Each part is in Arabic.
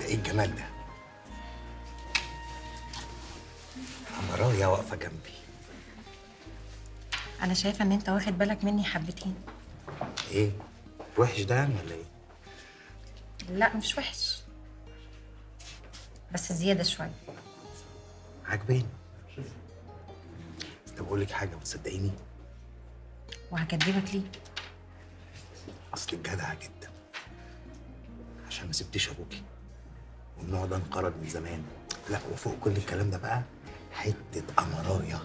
ايه الجمال ده؟ عمرايا واقفه جنبي. انا شايفه ان انت واخد بالك مني حبتين. ايه؟ وحش ده يعني ولا ايه؟ لا مش وحش، بس زياده شويه. عاجباني. طب اقول لك حاجه وتصدقيني؟ وهكدبك ليه؟ اصلك جدعه جدا، عشان ما سبتيش ابوكي والنوع ده انقرض من زمان. لا وفوق كل الكلام ده بقى حته عمرايا.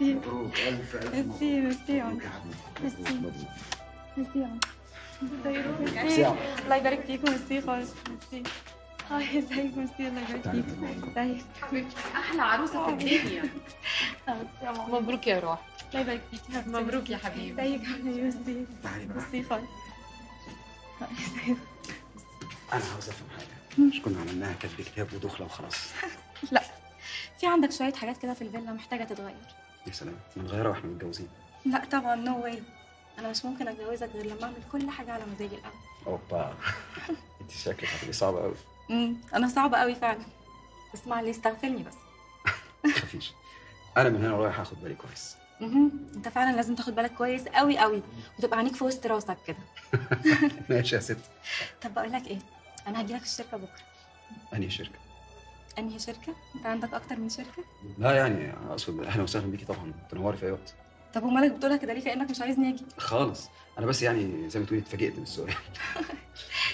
مبروك، الف الف مبروك. ميرسي ميرسي ميرسي ميرسي، الله يبارك فيكم. ميرسي خالص، ميرسي. هاي ازيكم؟ ميرسي، الله يبارك فيكم. ازيك حبيبتي؟ احلى عروسه في الدنيا. مبروك يا روح، الله يبارك فيكي. مبروك يا حبيبي. ازيك عامله ايه؟ ميرسي ميرسي خالص. انا عاوزه افهم حاجه، مش كنا عملناها كاتب كتاب ودخله وخلاص؟ لا، في عندك شويه حاجات كده في الفيلا محتاجه تتغير. يا سلام، متغيرة واحنا متجوزين؟ لا طبعا، نو واي. انا مش ممكن اتجوزك غير لما اعمل كل حاجه على مزاجي الاول. اوبا، انت شكلك هتبقي صعبه قوي. انا صعبه قوي فعلا. اسمع لي، استغفرني بس. مفيش، انا من هنا ورايح هاخد بالي كويس. انت فعلا لازم تاخد بالك كويس قوي قوي، وتبقى عينيك في وسط راسك كده. ماشي يا ست. طب بقول لك ايه، انا هجيلك الشركه بكره. انهي شركه؟ أنهي شركة؟ أنت عندك أكتر من شركة؟ لا يعني أقصد أهلا وسهلا بيكي طبعا، تنوري في أي وقت. طب ومالك بتقولها كده ليه؟ كأنك مش عايزني أجي؟ خالص، أنا بس يعني زي ما تقولي اتفاجئت بالسؤال.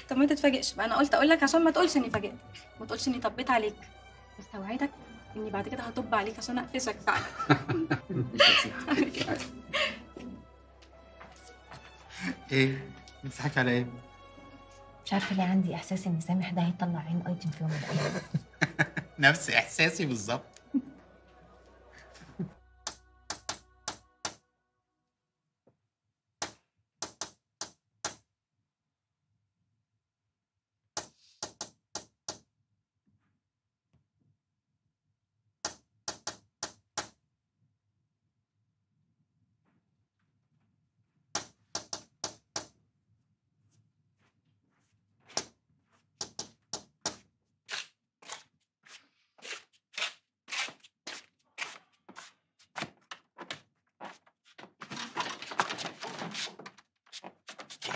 طب ما تتفاجئش بقى، أنا قلت أقول لك عشان ما تقولش إني اتفاجئت، وما تقولش إني طبيت عليك، بس أوعدك إني بعد كده هطب عليك عشان أقفشك فعلا. إيه؟ بتضحكي على إيه؟ مش عارفة ليه عندي إحساس إن سامح ده هيطلع عين أيتم في يوم من الأيام. نفس إحساسي بالظبط.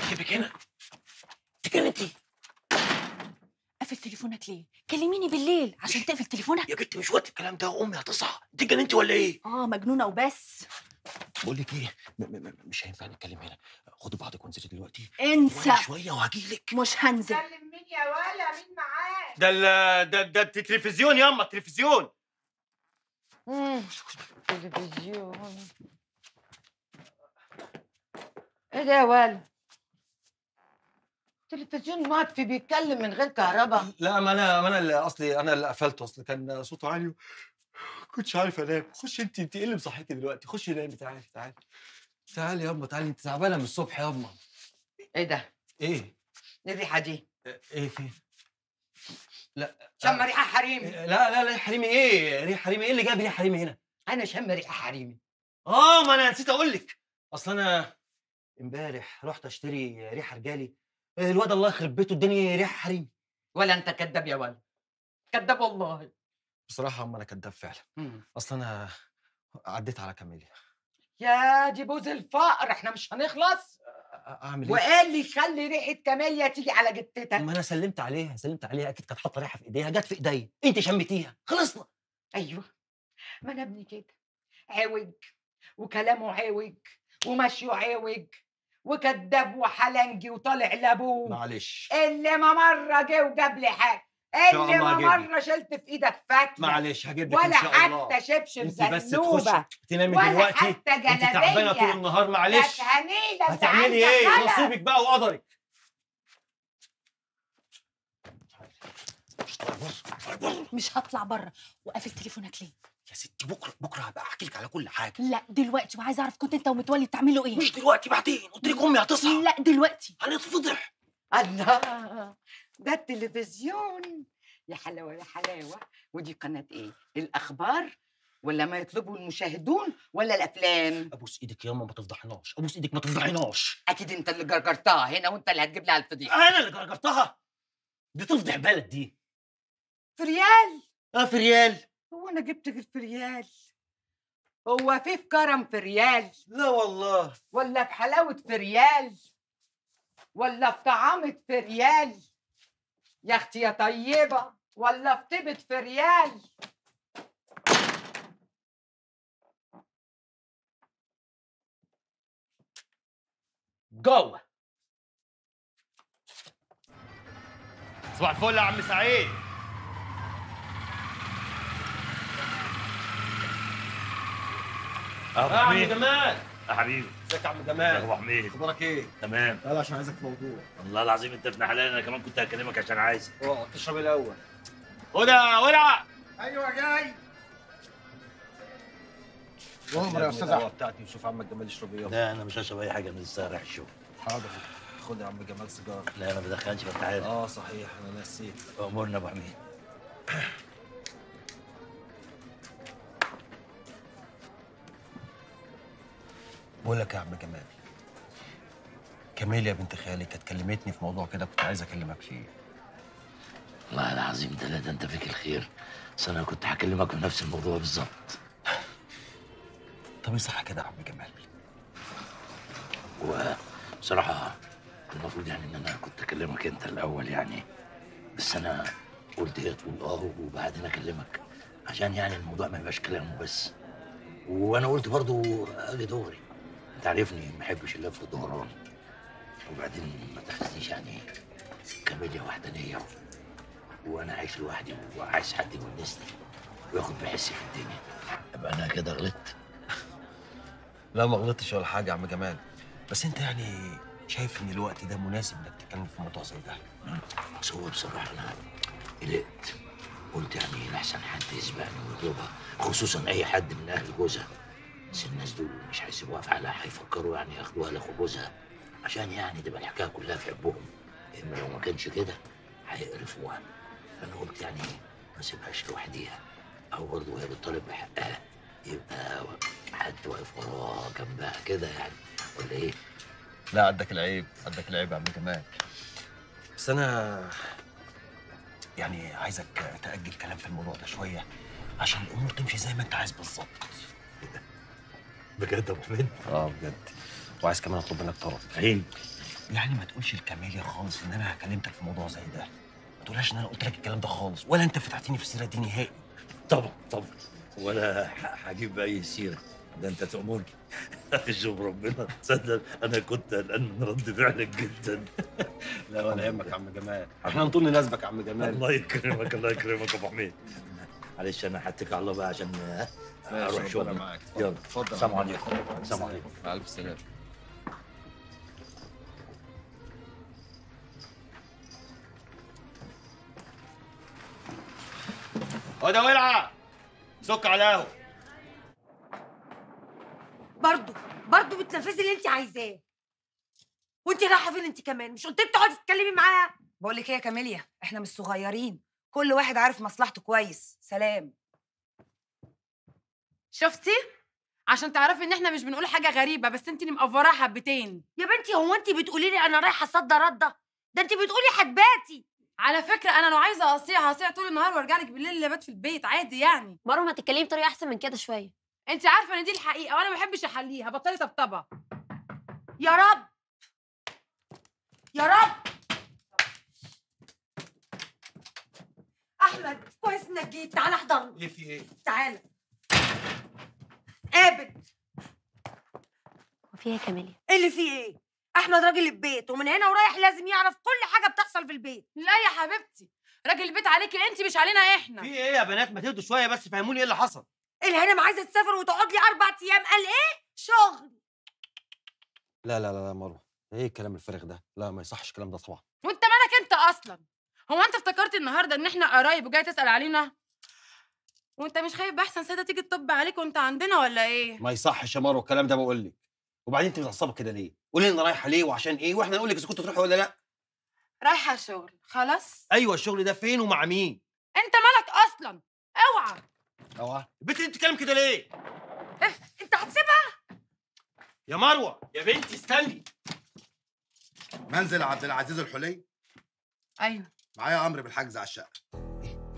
جايبك هنا؟ تتكلم انت؟ قفل تليفونك ليه؟ كلميني بالليل عشان تقفل تليفونك؟ يا بنت مش وقت الكلام ده، وامي هتصحى. انت اتجننتي ولا ايه؟ مجنونه وبس. بقول لك ايه؟ مش هينفع نتكلم هنا، خدوا بعضك وانزلي دلوقتي. انسى، شويه وهجيلك. مش هنزل. كلم مين يا ولا؟ مين معاك؟ ده التلفزيون ياما، التلفزيون. تلفزيون ايه ده يا ولا؟ التلفزيون مطفي بيتكلم من غير كهرباء. لا ما انا اللي اصلي، انا اللي قفلته، اصل كان صوته عالي كنتش عارف انام. خش انت ايه اللي مصحيكي دلوقتي؟ خشي نامي. تعالي تعالي تعالي ياما، تعالي. انت تعبانه من الصبح ياما. ايه ده؟ ايه؟ دي الريحه دي؟ ايه فين؟ لا شم ريحه حريمي. لا حريمي ايه؟ ريحه حريمي ايه اللي جاب ريحه حريمي هنا؟ انا شم ريحه حريمي. ما انا نسيت اقول لك، اصل انا امبارح رحت اشتري ريحه رجالي، الواد الله يخرب بيته اداني ريحه حريمي. ولا انت كداب يا ولا، كداب والله. بصراحه انا كداب فعلا. اصل انا عديت على كاميليا. يا دي بوز الفقر، احنا مش هنخلص. اعمل ايه؟ وقال لي خلي ريحه كاميليا تيجي على جتتك. ما انا سلمت عليها اكيد كانت حاطه ريحه في ايديها، جت في ايديا، انت شمتيها، خلصنا. ايوه ما انا ابني كده، عوج وكلامه عوج ومشيه عوج وكذاب وحلنجي وطالع لابوه. معلش اللي ما مره جه وجاب لي حاجه، اللي ما مره شلت في ايدك فتله، معلش هجيب لك ان شاء الله، ولا حتى شبشب زنوبه ولا حتى جلابيه، انت تعبانه طول النهار، معلش هتعملي ايه؟ نصيبك بقى وقدرك. مش هطلع بره. وقفل تليفونك ليه يا ستي؟ بكره هبقى احكي لك على كل حاجه. لا دلوقتي، وعايز اعرف كنت انت ومتولي بتعملوا ايه. مش دلوقتي، بعدين، قلت لك امي هتصحى. لا دلوقتي هنتفضح. الله، ده التلفزيون، يا حلاوه يا حلاوه. ودي قناه ايه؟ الاخبار ولا ما يطلبوا المشاهدون ولا الافلام؟ ابوس ايدك ياما ما تفضحناش، ابوس ايدك ما تفضحناش. اكيد انت اللي جرجرتها هنا، وانت اللي هتجيب لي على الفضيحه. انا اللي جرجرتها؟ دي تفضح بلد دي. فريال؟ اه فريال. هو انا جبت غير فريال؟ هو في كرم فريال؟ لا والله. ولا في حلاوه فريال؟ ولا في طعامة فريال يا اختي يا طيبه؟ ولا في طيبه فريال؟ جوه. صباح الفل يا عم سعيد. يا عم جمال. يا حبيبي ازيك يا عم جمال؟ ابو حميد اخبارك ايه؟ تمام. يلا عشان عايزك في موضوع. والله العظيم انت ابن حلال، انا كمان كنت هكلمك عشان عايزك. اقعد تشرب الاول. هدى ولع. ايوه جاي. مؤمر يا استاذ احمد بتاعتي، وشوف عمك جمال يشرب ايه. لا انا مش هشرب اي حاجه، من لسه رايح الشغل. حاضر، خد يا عم جمال سيجاره. لا انا ما بدخنش انت عارف. اه صحيح انا نسيت. امورنا ابو حميد. بقول لك يا عم جمال، كاميليا بنت خالي كانت كلمتني في موضوع كده كنت عايز اكلمك فيه. والله العظيم ثلاثة انت فيك الخير، بس انا كنت هكلمك في نفس الموضوع بالظبط. طب يصح كده يا عم جمال؟ وبصراحة المفروض يعني ان انا كنت اكلمك انت الاول يعني، بس انا قلت ايه تقول اه وبعدين اكلمك، عشان يعني الموضوع ما يبقاش كلام وبس. وانا قلت برضه اجي دوري، انت عارفني ما بحبش اللف والدوران، وبعدين ما تاخدنيش يعني كاميليا وحدانيه، وانا عايش لوحدي وعايز حد يونسني وياخد بحسي في الدنيا. ابقى انا كده غلطت؟ لا ما غلطتش ولا حاجه يا عم جمال، بس انت يعني شايف ان الوقت ده مناسب انك تتكلم في موضوع زي ده؟ بس هو بصراحه انا قلقت، قلت يعني لحسن حد يسبقني ويضربها، خصوصا اي حد من اهل جوزها. بس الناس دول مش هيسيبوها في حالها، هيفكروا يعني ياخدوها لاخو جوزها، عشان يعني تبقى الحكايه كلها في حبهم، اما لو ما كانش كده هيقرفوها. فانا قلت يعني ما اسيبهاش لوحديها، او برضه وهي بتطالب بحقها يبقى حد واقف وراها جنبها كده يعني، ولا ايه؟ لا قدك العيب، قدك العيب يا عم جمال. بس انا يعني عايزك تأجل كلام في الموضوع ده شويه، عشان الامور تمشي زي ما انت عايز بالظبط. بجد يا ابو حميد؟ اه بجد. وعايز كمان اطلب منك طلب. فين؟ يعني ما تقولش لكاميليا خالص ان انا كلمتك في موضوع زي ده، ما تقولهاش ان انا قلت لك الكلام ده خالص، ولا انت فتحتني في السيره دي نهائي. طبعا ولا هجيب اي سيره، ده انت تأمرني. شوف ربنا، تصدق انا كنت قلقان من رد فعلك جدا. لا ولا يهمك يا عم جمال، احنا نطول نناسبك يا عم جمال. الله يكرمك الله يكرمك يا ابو حميد. معلش انا هتكل على الله بقى عشان اروح شغل. معاك يلا اتفضل. سلام عليكم. سلام عليكم. على الف سلامه. هدى ولعه سك على قهوه. برضه بتنفذي اللي انت عايزاه. وانت رايحه فين انت كمان؟ مش قلت لك تقعدي تتكلمي معاها؟ بقول لك ايه يا كاميليا، احنا مش صغيرين، كل واحد عارف مصلحته كويس. سلام. شفتي؟ عشان تعرفي ان احنا مش بنقول حاجه غريبه، بس انت اللي مقفراها حبتين. يا بنتي هو انت بتقولي لي انا رايحه صد رده؟ ده انت بتقولي حدباتي. على فكره انا لو عايزه اقصيها هقصيها طول النهار وارجع لك بالليل اللي بات في البيت عادي يعني. مره ما تتكلمي بطريقه احسن من كده شويه. انت عارفه ان دي الحقيقه وانا ما بحبش احليها، بطلي طبطبه. يا رب يا رب. احمد كويس انك جيت، تعالى احضرني. ايه في ايه؟ تعالى قابل. هو في ايه يا كاميليا؟ ايه اللي فيه ايه؟ احمد راجل البيت ومن هنا ورايح لازم يعرف كل حاجه بتحصل في البيت. لا يا حبيبتي، راجل البيت عليكي انت مش علينا احنا. في ايه يا بنات؟ ما تهدوا شويه بس، فهموني ايه اللي حصل. الهانم عايزه تسافر وتقعد لي 4 ايام، قال ايه؟ شغل. لا لا لا يا مروه، ايه الكلام الفارغ ده؟ لا ما يصحش الكلام ده طبعا. وانت مالك انت اصلا؟ هو انت افتكرت النهارده ان احنا قرايب وجاي تسال علينا؟ وانت مش خايف احسن ساده تيجي تطب عليك وانت عندنا ولا ايه؟ ما يصحش يا مروه الكلام ده، بقول لك. وبعدين انت متعصبه كده ليه؟ قولي لنا رايحه ليه وعشان ايه واحنا نقول لك اذا كنت تروحي ولا لا. رايحه الشغل. خلاص؟ ايوه. الشغل ده فين ومع مين؟ انت مالك اصلا؟ اوعى اوعى. البنت دي بتتكلم كده ليه؟ انت هتسيبها؟ يا مروه يا بنتي استني. منزل عبد العزيز الحلي؟ ايوه. معايا امر بالحجز على الشقه. ايه؟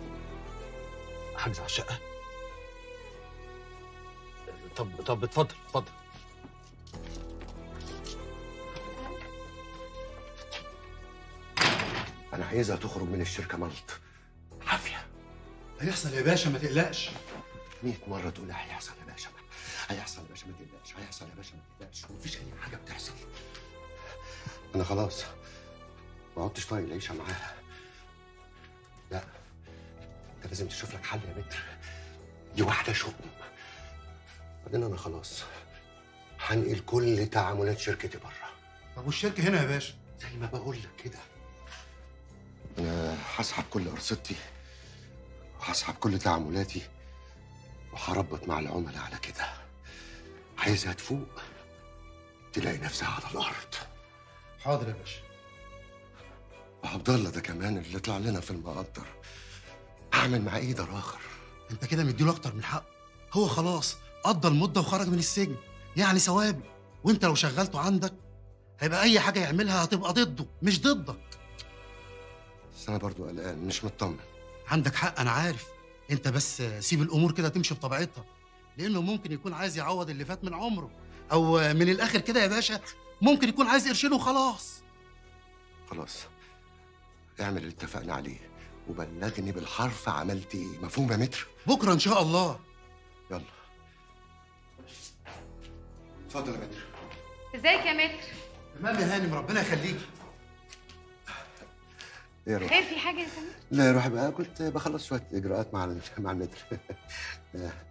حجز على الشقه؟ طب اتفضل اتفضل. أنا عايزها تخرج من الشركة ملط عافية. هيحصل يا باشا ما تقلقش. 100 مرة تقول هيحصل يا باشا، هيحصل يا باشا ما تقلقش، هيحصل يا باشا ما تقلقش، ومفيش أي حاجة بتحصل. أنا خلاص ما عدتش طايق العيشة معاها. لا أنت لازم تشوف لك حل يا متر، دي واحدة شؤم. بعدين أنا خلاص هنقل كل تعاملات شركتي بره. طب والشركة هنا يا باشا؟ زي ما بقول لك كده. أنا هسحب كل أرصدتي وهسحب كل تعاملاتي وهربط مع العملاء على كده. عايزها تفوق تلاقي نفسها على الأرض. حاضر يا باشا. وعبد الله ده كمان اللي طلع لنا في المقدر هعمل معاه إيه؟ ده آخر. أنت كده مديله أكتر من حق. هو خلاص قضى المدة وخرج من السجن، يعني ثواب. وأنت لو شغلته عندك هيبقى أي حاجة يعملها هتبقى ضده مش ضدك. بس أنا برضه قلقان مش مطمن. عندك حق أنا عارف، أنت بس سيب الأمور كده تمشي بطبيعتها، لأنه ممكن يكون عايز يعوض اللي فات من عمره، أو من الآخر كده يا باشا ممكن يكون عايز قرشين وخلاص. خلاص اعمل اللي اتفقنا عليه وبلغني بالحرف عملت إيه، مفهوم يا متر؟ بكرة إن شاء الله. يلا اتفضل يا متر. إزيك يا متر؟ تمام يا هانم ربنا يخليكي. خير في حاجة يا سمير؟ لا يا روحي بقى، كنت بخلص شوية إجراءات مع المتر.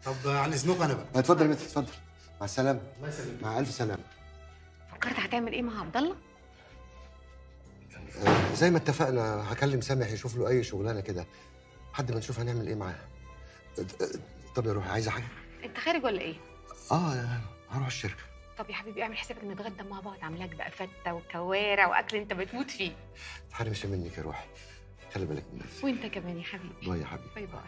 طب عن إذنكم أنا بقى. اتفضل يا متر اتفضل. مع السلامة. الله يسلمك. مع ألف سلامة. فكرت هتعمل إيه مع عبد الله؟ زي ما اتفقنا هكلم سامح يشوف له أي شغلانة كده لحد ما نشوف هنعمل إيه معاه. طب يا روحي عايزة حاجة؟ أنت خارج ولا إيه؟ هروح الشركة. طب يا حبيبي اعمل حسابك نتغدى مع بعض، عاملاك بقى فته وكوارع واكل انت بتموت فيه. ما تحرمش منك يا روحي، خلي بالك من نفسك. وانت كمان يا حبيبي. باي يا حبيبي. باي باي.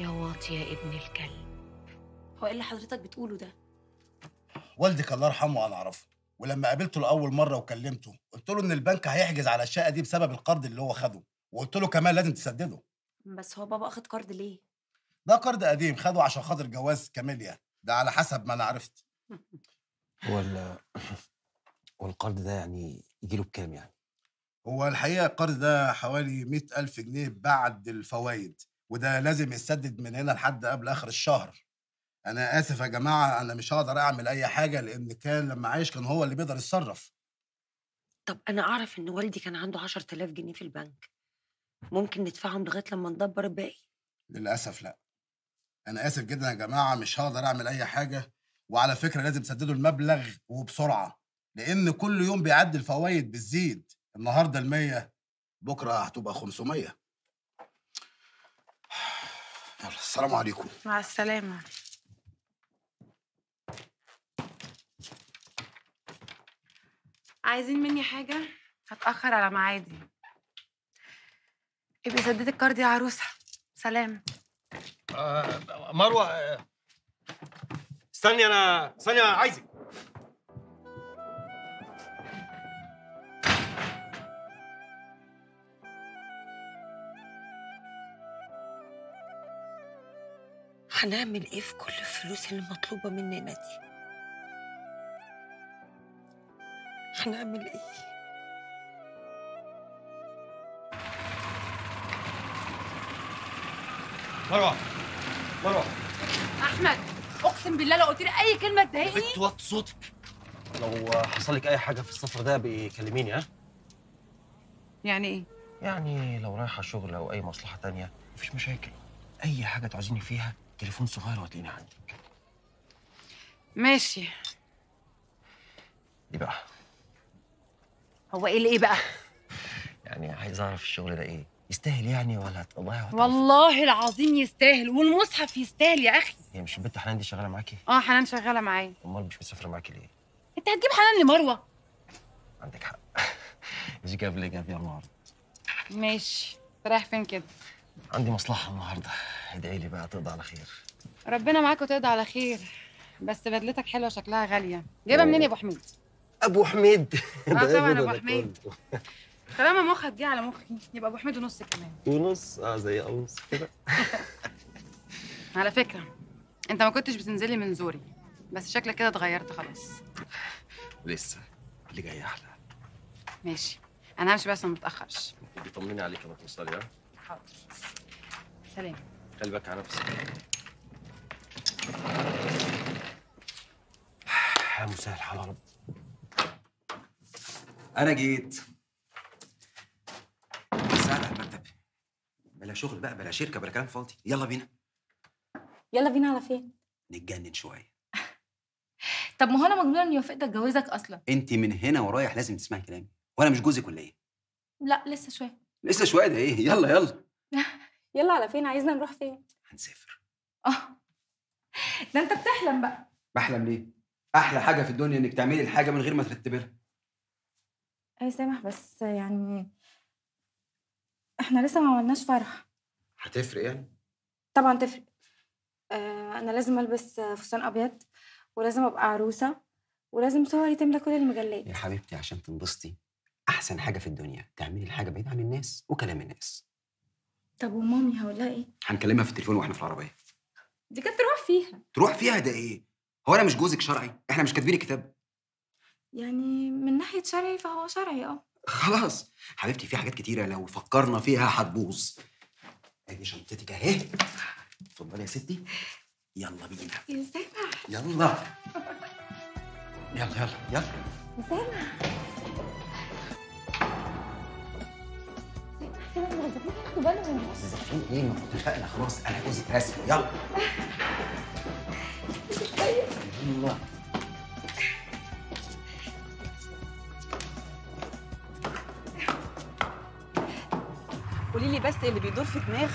يا واطي يا ابن الكلب، هو ايه اللي حضرتك بتقوله ده؟ والدك الله يرحمه انا اعرفه، ولما قابلته لاول مره وكلمته قلت له ان البنك هيحجز على الشقه دي بسبب القرض اللي هو خده، وقلت له كمان لازم تسدده. بس هو بابا اخد قرض ليه؟ ده قرض قديم خده عشان خاطر جواز كاميليا، ده على حسب ما انا عرفت. والقرض ده يعني يجيله بكام يعني؟ هو الحقيقه القرض ده حوالي 100,000 جنيه بعد الفوايد، وده لازم يتسدد من هنا لحد قبل اخر الشهر. انا اسف يا جماعه انا مش هقدر اعمل اي حاجه، لان كان لما عايش كان هو اللي بيقدر يتصرف. طب انا اعرف ان والدي كان عنده 10,000 جنيه في البنك، ممكن ندفعهم لغايه لما ندبر الباقي؟ للاسف لا. انا اسف جدا يا جماعه مش هقدر اعمل اي حاجه، وعلى فكره لازم تسددوا المبلغ وبسرعه، لان كل يوم بيعدي الفوايد بتزيد، النهارده 100 بكره هتبقى 500. يلا السلام عليكم. مع السلامه. عايزين مني حاجه؟ هتاخر على ميعادي. ابقي سددي الكارد يا عروسه. سلام. مروه استني، انا عايزك. هنعمل ايه في كل الفلوس اللي مطلوبة مننا دي؟ هنعمل ايه؟ مروة مروة احمد، اقسم بالله لو قلت لي اي كلمة تضايقني. بتوطي صوتك. لو حصل لك اي حاجة في السفر ده بيكلميني. ها؟ يعني ايه؟ يعني لو رايحة شغل او اي مصلحة تانية مفيش مشاكل. اي حاجة تعوزيني فيها تليفون صغير وهتلاقيني عندك. ماشي. ايه بقى؟ هو ايه اللي ايه بقى؟ يعني عايز اعرف الشغل ده ايه؟ يستاهل يعني ولا هتقضيها؟ والله العظيم يستاهل، والمصحف يستاهل يا اخي. هي مش البت حنان دي شغاله معاكي؟ اه حنان شغاله معايا. امال مش مسافره معاكي ليه؟ انت هتجيب حنان لمروه؟ عندك حق. مش جاب لي جاب يا النهارده. ماشي، انت رايح فين كده؟ عندي مصلحه النهارده، ادعي لي بقى تقضي على خير. ربنا معاك وتقضي على خير، بس بدلتك حلوه شكلها غاليه، جايبها منين يا ابو حميد؟ ابو حميد؟ اه طبعا ابو حميد. طالما مخك جه على مخي يبقى ابو حميد ونص كمان. ونص؟ اه زي قوس كده. على فكره انت ما كنتش بتنزلي من زوري، بس شكلك كده اتغيرت خلاص. لسه اللي جاي احلى. ماشي انا همشي بس ما اتاخرش. بيطمني عليك لما توصلي. ها حاضر، سلام. قلبك على نفسك يا مسهل الحال يا رب. انا جيت. بلا شغل بقى، بلا شركه، بلا كلام فاضي. يلا بينا. يلا بينا على فين؟ نتجنن شويه. طب ما هو انا مجنونه اني وافقت اتجوزك اصلا. انت من هنا ورايح لازم تسمعي كلامي، وانا مش جوزك ولا ايه؟ لا لسه شويه. لسه شويه ده ايه؟ يلا يلا. يلا على فين؟ عايزنا نروح فين؟ هنسافر. اه ده انت بتحلم بقى. بحلم ليه؟ احلى حاجه في الدنيا انك تعملي الحاجه من غير ما ترتبيها. اي سامح، بس يعني احنا لسه ما عملناش فرح. هتفرق يعني؟ طبعا تفرق. انا لازم البس فستان ابيض، ولازم ابقى عروسه، ولازم صوري تملى كل المجلات. يا حبيبتي عشان تنبسطي احسن حاجه في الدنيا تعملي الحاجه بعيد عن الناس وكلام الناس. طب ومامي هقول لها ايه؟ هنكلمها في التليفون واحنا في العربيه. دي كانت تروح فيها. تروح فيها ده ايه؟ هو انا مش جوزك شرعي؟ احنا مش كاتبين الكتاب. يعني من ناحيه شرعي فهو شرعي. اه خلاص حبيبتي، في حاجات كتيرة لو فكرنا فيها هتبوظ. ادي شنطتك اهي، اتفضلي يا ستي. يلا بينا يا سامح. يلا يلا يلا يلا يا سامح. سامح الموظفين ياخدوا بالهم. الموظفين ايه؟ ما اتفقنا خلاص، انا جوزك رسمي. يلا يلا. قولي لي بس اللي بيدور في دماغك.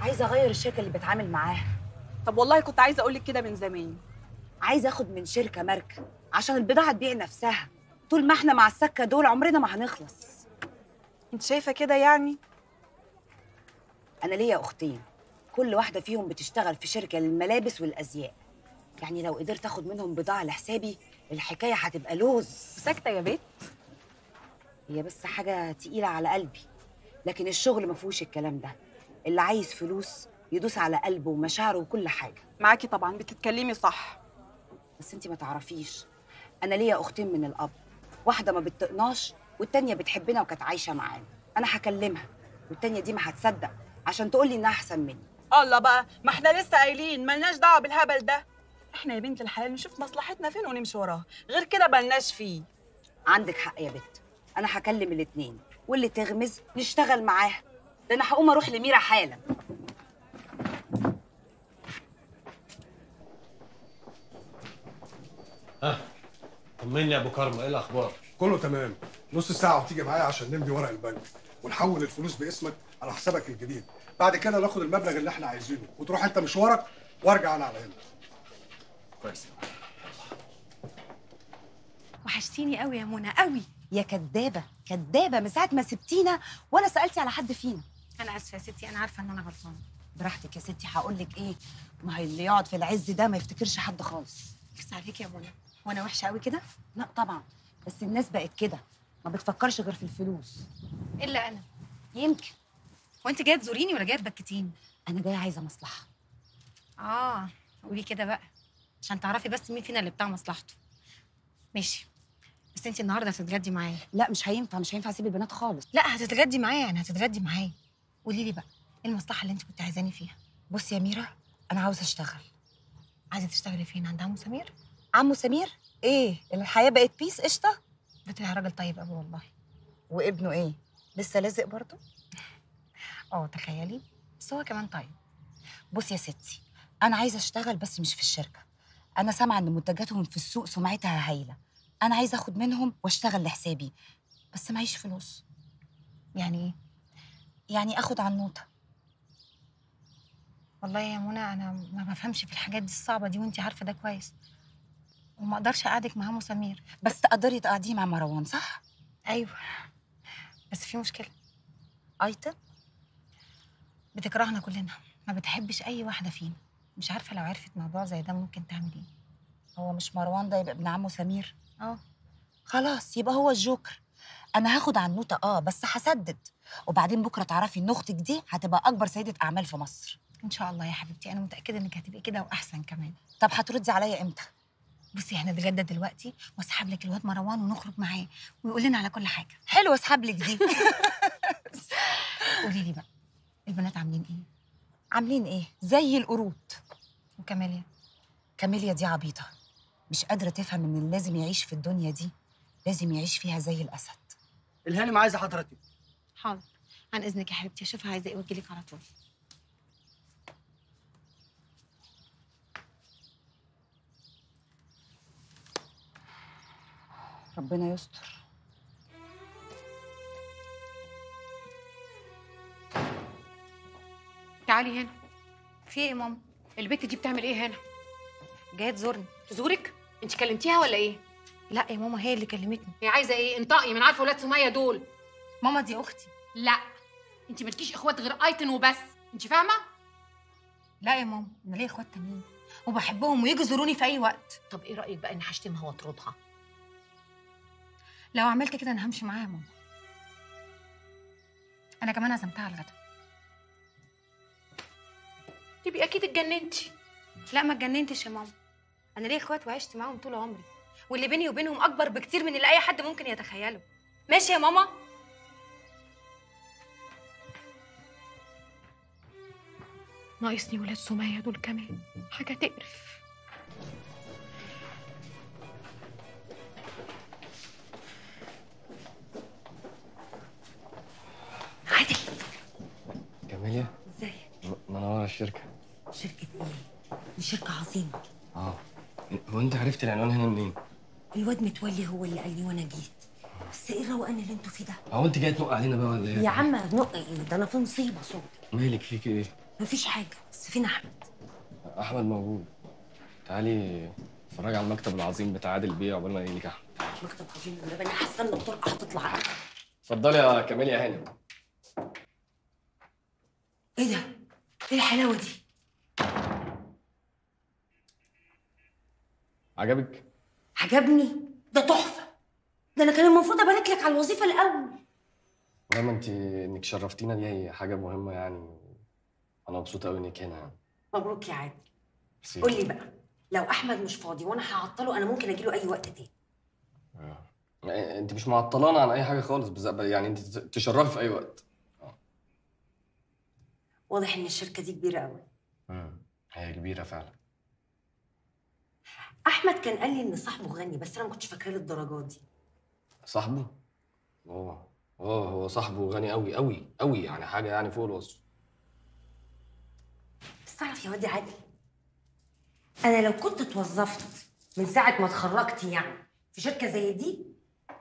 عايزه اغير الشركه اللي بتعامل معاها. طب والله كنت عايزه اقول لك كده من زمان. عايزه اخد من شركه ماركه عشان البضاعه تبيع نفسها. طول ما احنا مع السكه دول عمرنا ما هنخلص. انت شايفه كده يعني؟ انا ليا اختين، كل واحده فيهم بتشتغل في شركه للملابس والازياء. يعني لو قدرت اخد منهم بضاعه لحسابي الحكايه هتبقى لوز. ساكته يا بت. هي بس حاجه تقيله على قلبي، لكن الشغل ما فيهوش الكلام ده. اللي عايز فلوس يدوس على قلبه ومشاعره وكل حاجه. معاكي طبعا، بتتكلمي صح. بس انت ما تعرفيش، انا ليا اختين من الاب، واحده ما بتطقناش والتانيه بتحبنا وكانت عايشه معانا. انا هكلمها والتانيه دي ما هتصدق عشان تقول لي انها احسن مني. الله بقى، ما احنا لسه قايلين مالناش دعوه بالهبل ده. احنا يا بنت الحلال نشوف مصلحتنا فين ونمشي وراها، غير كده مالناش فيه. عندك حق يا بت، انا هكلم الاتنين واللي تغمز نشتغل معاها. ده انا هقوم اروح لميرا حالا. ها طمني يا ابو كرمه، ايه الاخبار؟ كله تمام. نص ساعه وتيجي معايا عشان نمضي ورق البنك ونحول الفلوس باسمك على حسابك الجديد. بعد كده ناخد المبلغ اللي احنا عايزينه وتروح انت مشوارك وارجع انا على هنا. كويس. وحشتيني قوي يا منى قوي. يا كدابه كدابه، من ساعه ما سبتينا ولا سالتي على حد فينا. انا اسفه يا ستي، انا عارفه ان انا غلطانه. براحتك يا ستي، هقول لك ايه، ما هي اللي يقعد في العز ده ما يفتكرش حد خالص. بس عليك يا منى، وانا وحشه قوي كده؟ لا طبعا، بس الناس بقت كده ما بتفكرش غير في الفلوس. الا انا يمكن. وانت جايه تزوريني ولا جايه تبكتيني؟ انا جايه عايزه مصلحه. قولي كده بقى عشان تعرفي بس مين فينا اللي بتاع مصلحته. ماشي، بس انت النهارده هتتغدي معايا. لا مش هينفع اسيب البنات خالص. لا هتتغدي معايا، يعني هتتغدي معايا. قولي لي بقى ايه المصلحه اللي انت كنت عايزاني فيها؟ بصي يا ميرا، انا عاوزه اشتغل. عايزه تشتغلي فين؟ عند عمو سمير. عمو سمير؟ ايه الحياه بقت بيس قشطه؟ ده يا راجل طيب قوي والله. وابنه ايه؟ لسه لازق برضه؟ تخيلي، بس هو كمان طيب. بصي يا ستي، انا عايزه اشتغل بس مش في الشركه. انا سامعه ان منتجاتهم في السوق سمعتها هايله. انا عايزه اخد منهم واشتغل لحسابي، بس معيش فلوس. يعني ايه؟ يعني اخد على النوطه. والله يا منى انا ما بفهمش في الحاجات دي الصعبه دي، وانت عارفه ده كويس. وما اقدرش اقعدك مع عمو سمير. بس تقدري تقعديه مع مروان، صح؟ ايوه، بس في مشكله. ايتن بتكرهنا كلنا، ما بتحبش اي واحده فينا. مش عارفه لو عرفت موضوع زي ده ممكن تعمل ايه. هو مش مروان ده يبقى ابن عمو سمير؟ خلاص، يبقى هو الجوكر. انا هاخد عنوته بس هسدد. وبعدين بكره تعرفي ان اختك دي هتبقى اكبر سيده اعمال في مصر ان شاء الله. يا حبيبتي انا متاكده انك هتبقي كده واحسن كمان. طب هتردي عليا امتى؟ بصي احنا هنتغدى دلوقتي واسحب لك الواد مروان ونخرج معاه ويقول لنا على كل حاجه. حلو، اسحب لك دي. قولي لي بقى البنات عاملين ايه؟ عاملين ايه؟ زي القرود. وكاميليا؟ كاميليا دي عبيطه، مش قادره تفهم ان اللي لازم يعيش في الدنيا دي لازم يعيش فيها زي الاسد. الهانم عايزه حضرتك. حاضر، عن اذنك يا حبيبتي. اشوفها عايزه ايه واجي لك على طول. ربنا يستر. تعالي هنا. في ايه يا ماما؟ البت دي بتعمل ايه هنا؟ جايه تزورني. تزورك؟ انت كلمتيها ولا ايه؟ لا يا ماما، هي اللي كلمتني. هي عايزه ايه؟ انطقي، من عارفه ولاد سميه دول. ماما دي اختي. لا، انت مالكيش اخوات غير ايتن وبس، انت فاهمه؟ لا يا ماما، انا ليا اخوات تانيين وبحبهم ويجوا يزوروني في اي وقت. طب ايه رايك بقى اني هشتمها واطردها؟ لو عملت كده انا همشي معاها يا ماما. انا كمان عزمتها على الغدا. تبقي اكيد اتجننتي. لا ما اتجننتش يا ماما، انا ليا اخوات وعشت معاهم طول عمري، واللي بيني وبينهم اكبر بكتير من اللي اي حد ممكن يتخيله. ماشي يا ماما؟ ناقصني ولاد سميه دول كمان، حاجه تقرف. عادل. كاميليا ازيك؟ منوره الشركه. شركه ايه؟ دي شركه عظيمه. هو انت عرفت العنوان هنا منين؟ الواد متولي هو اللي قال لي وانا جيت. بس ايه الروقان اللي انتوا فيه ده؟ هو انت جايه تنق علينا بقى ولا ايه؟ يا عم نق ايه؟ ده انا في مصيبه صوت. مالك؟ فيك ايه؟ مفيش حاجه، بس فين احمد؟ احمد موجود. تعالي اتفرجي على المكتب العظيم بتاع عادل بيه عقبال ما يجيلك احمد. مكتب عظيم يا انا حاسه ان الطرقه هتطلع. اتفضلي يا كاميليا هانم. ايه ده؟ ايه الحلاوه دي؟ عجبك؟ عجبني، ده تحفه. ده انا كان المفروض ابارك لك على الوظيفه الاول. والله انت انك شرفتينا، دي حاجه مهمه يعني. انا مبسوطه قوي انك هنا يعني. مبروك يا عادل. قول لي بقى، لو احمد مش فاضي وانا هعطله، انا ممكن اجي له اي وقت تاني. انت مش معطلانه عن اي حاجه خالص، بس يعني انت تشرفي في اي وقت. واضح ان الشركه دي كبيره قوي. هي كبيره فعلا. احمد كان قال لي ان صاحبه غني، بس انا ما كنتش فاكراه للدرجه دي. صاحبه؟ هو صاحبه غني قوي قوي قوي، يعني حاجه يعني فوق الوصف. بس تعرف يا واد عادل، انا لو كنت اتوظفت من ساعه ما اتخرجت يعني في شركه زي دي،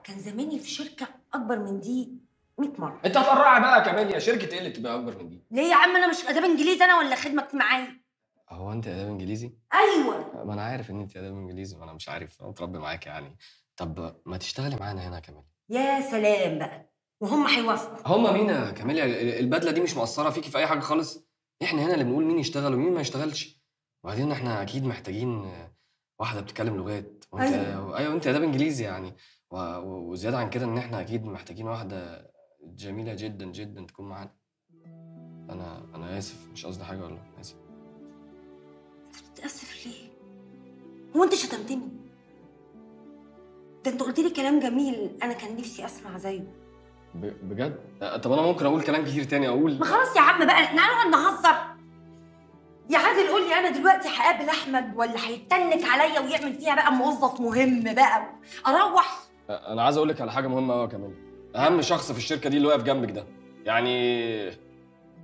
كان زماني في شركه اكبر من دي 100 مره. انت هتقرعي بقى كمان يا شركه ايه اللي تبقى اكبر من دي؟ ليه يا عم؟ انا مش اداب انجليزي انا ولا خدمك معايا. هو انت اداب انجليزي؟ ايوه، ما انا عارف ان انت اداب انجليزي. ما انا مش عارف، انا متربي معاك يعني. طب ما تشتغلي معانا هنا كمان. يا سلام بقى، وهم هيوافقوا؟ هم مين يا كاميليا؟ البدله دي مش مقصره فيكي في اي حاجه خالص. احنا هنا اللي بنقول مين يشتغل ومين ما يشتغلش. وبعدين احنا اكيد محتاجين واحده بتتكلم لغات، وانت ايوه وانت اداب انجليزي يعني. وزياده عن كده ان احنا اكيد محتاجين واحده جميله جدا جدا تكون معانا. انا اسف، مش قصدي حاجه والله، اسف. بتتأسف ليه؟ هو انت شتمتني؟ ده انت قلت لي كلام جميل انا كان نفسي اسمع زيه. بجد؟ طب انا ممكن اقول كلام كتير تاني اقول. ما خلاص يا عم بقى، احنا هنقعد نهزر. يا عادل قول لي انا دلوقتي هقابل احمد ولا هيتنك عليا ويعمل فيها بقى موظف مهم بقى اروح؟ انا عايز اقول لك على حاجه مهمه قوي كمان، اهم شخص في الشركه دي اللي واقف جنبك ده، يعني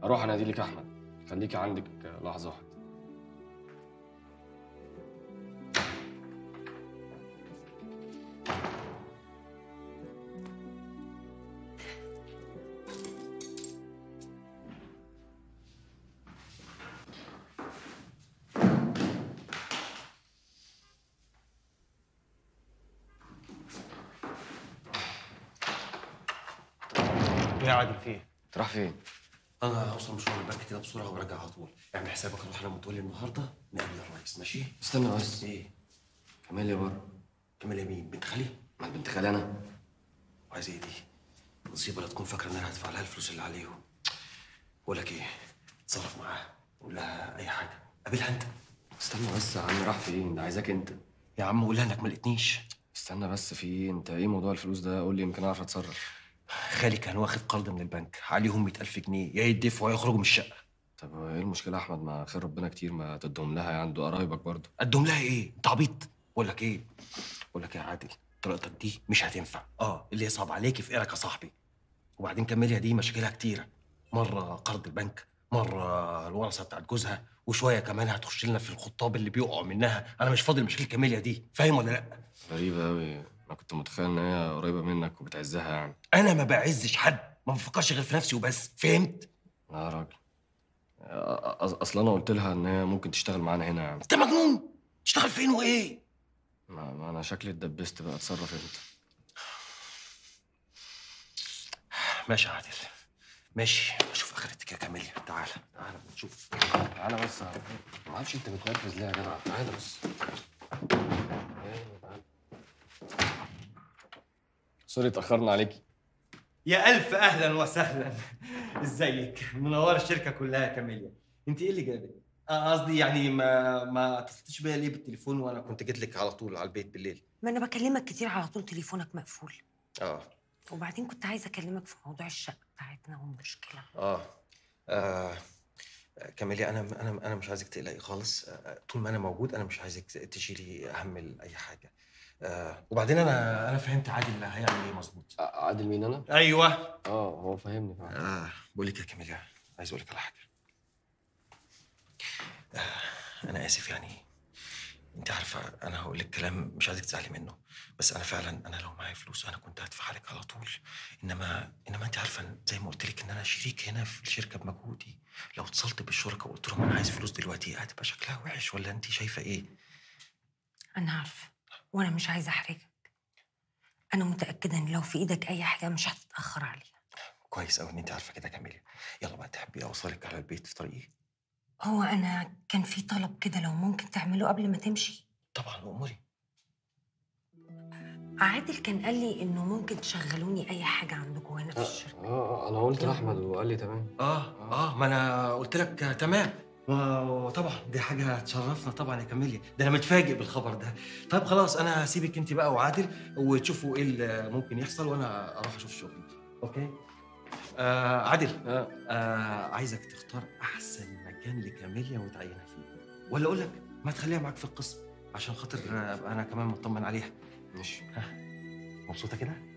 اروح انادي لك احمد، خليكي عندك لحظه واحده. يا عادل فين؟ تروح فين؟ أنا هوصل مشوار البنك كده بسرعة وراجع على طول، اعمل حسابك نروح أنا وأنت النهاردة نقابل الرئيس ماشي؟ استنى بس. إيه؟ كمال يا بره. كمال يا مين؟ بنت خالي؟ ما بنت خالي أنا. وعايز إيه دي؟ نصيبة لا تكون فاكرة إن أنا هدفع لها الفلوس اللي عليهم. بقول لك إيه؟ اتصرف معاها، قول لها أي حاجة، قابلها أنت. استنى بس يا عم راح فين؟ ده عايزاك أنت. يا عم قول لها إنك ما لقيتنيش. استنى بس في إيه؟ أنت إيه موضوع الفلوس ده؟ قول لي يمكن أعرف أتصرف. خالي كان واخد قرض من البنك عليهم 100,000 جنيه، يا يدفعوا يا يخرجوا من الشقه. طب ايه المشكله يا احمد؟ ما خير ربنا كتير، ما تدهم لها، عنده قرايبك برضه. ادهم لها ايه؟ انت عبيط؟ بقول لك ايه يا عادل، طريقتك دي مش هتنفع. اللي يصعب عليك في قرك يا صاحبي. وبعدين كماليا دي مشاكلها كتيره، مره قرض البنك، مره الورثه بتاعت جوزها، وشويه كمان هتخش لنا في الخطاب اللي بيقعوا منها. انا مش فاضل مشاكل كماليا دي، فاهم ولا لا؟ غريبه قوي، انا كنت متخيل ان هي قريبه منك وبتعزها يعني. انا ما بعزش حد، ما بفكرش غير في نفسي وبس، فهمت؟ يا راجل اصل انا قلت لها ان هي ممكن تشتغل معانا هنا يعني. انت مجنون؟ تشتغل فين وايه؟ ما انا شكلي اتدبست بقى، اتصرف انت. ماشي يا عادل، ماشي، اشوف اخرتك يا كاميليا. تعالى تعالى نشوف. تعالى بس، ما اعرفش انت بتنرفز ليه يا جدع، تعالى بس. سوري اتأخرنا عليكي. يا ألف أهلا وسهلا. إزيك؟ منورة الشركة كلها يا كاميليا. أنت إيه اللي جابك؟ قصدي يعني ما اتصلتش بيا ليه بالتليفون وأنا كنت جيت لك على طول على البيت بالليل؟ ما أنا بكلمك كتير على طول تليفونك مقفول. وبعدين كنت عايزة أكلمك في موضوع الشقة بتاعتنا والمشكلة. كاميليا أنا مش عايزك تقلقي خالص، طول ما أنا موجود أنا مش عايزك تشيلي أهم أي حاجة. وبعدين انا فهمت عادل هيعمل ايه مظبوط. عادل مين انا؟ ايوه هو فهمني فعلا. بقول لك يا كاميليا، عايز اقول لك على حاجه. انا اسف يعني، انت عارفه انا هقول لك كلام مش عايزك تزعلي منه، بس انا فعلا لو معايا فلوس انا كنت هدفعها لك على طول، انما انت عارفه زي ما قلت لك ان انا شريك هنا في الشركه بمجهودي. لو اتصلت بالشركه وقلت لهم انا عايز فلوس دلوقتي هتبقى شكلها وحش، ولا انت شايفه ايه؟ انا عارفه وانا مش عايزه احرجك، انا متاكده ان لو في ايدك اي حاجه مش هتتاخر عليها. كويس قوي ان انت عارفه كده يا كاميليا. يلا بقى، تحبي اوصلك على البيت في طريقي؟ هو انا كان في طلب كده لو ممكن تعمله قبل ما تمشي. طبعا وامري. عادل كان قال لي انه ممكن تشغلوني اي حاجه عندكم هنا في الشركه. انا قلت لاحمد وقال لي تمام. ما انا قلت لك تمام. وطبعا دي حاجه تشرفنا طبعا يا كاميليا، ده انا متفاجئ بالخبر ده. طيب خلاص، انا هسيبك انت بقى وعادل وتشوفوا ايه اللي ممكن يحصل، وانا اروح اشوف شغلي. اوكي. عادل، عايزك تختار احسن مكان لكاميليا وتعينها فيه، ولا اقول لك ما تخليها معاك في القسم عشان خاطر انا كمان مطمن عليها. ماشي. مبسوطه كده؟